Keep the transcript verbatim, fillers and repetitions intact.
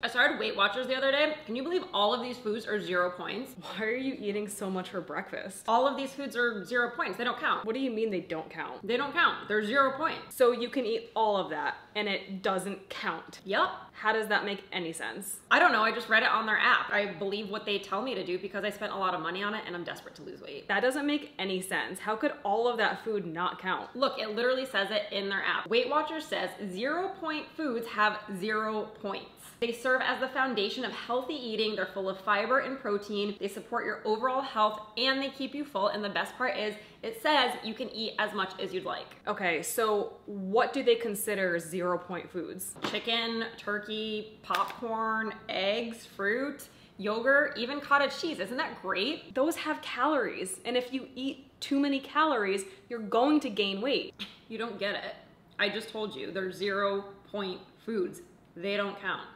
I started Weight Watchers the other day. Can you believe all of these foods are zero points? Why are you eating so much for breakfast? All of these foods are zero points. They don't count. What do you mean they don't count? They don't count. They're zero points. So you can eat all of that and it doesn't count. Yep. How does that make any sense? I don't know. I just read it on their app. I believe what they tell me to do because I spent a lot of money on it and I'm desperate to lose weight. That doesn't make any sense. How could all of that food not count? Look, it literally says it in their app. Weight Watchers says zero point foods have zero points. They serve as the foundation of healthy eating. They're full of fiber and protein. They support your overall health and they keep you full. And the best part is it says you can eat as much as you'd like. Okay, so what do they consider zero point foods? Chicken, turkey, popcorn, eggs, fruit, yogurt, even cottage cheese. Isn't that great? Those have calories. And if you eat too many calories, you're going to gain weight. You don't get it. I just told you, they're zero point foods. They don't count.